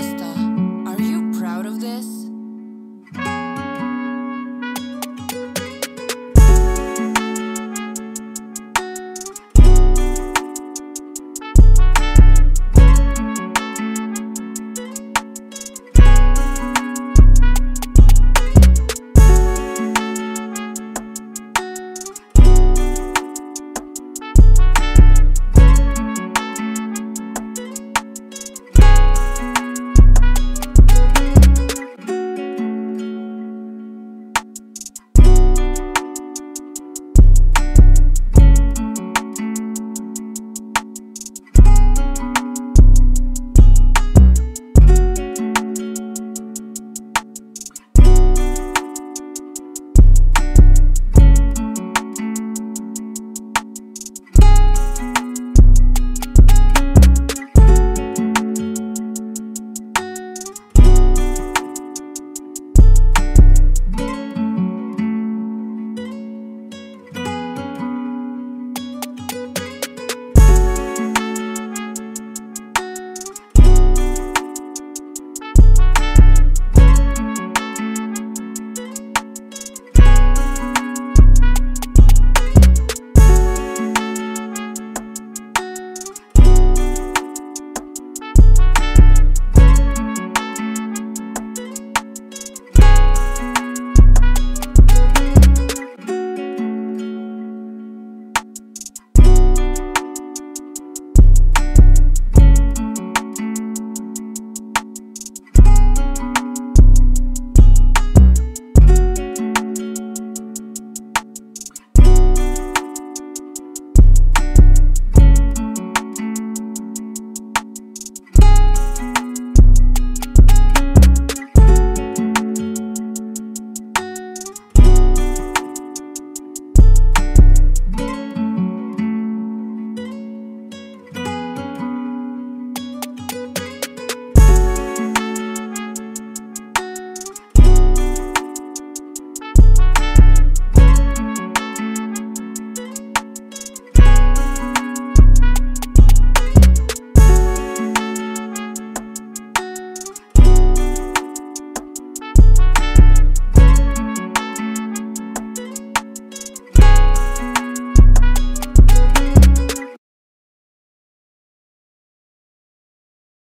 Master.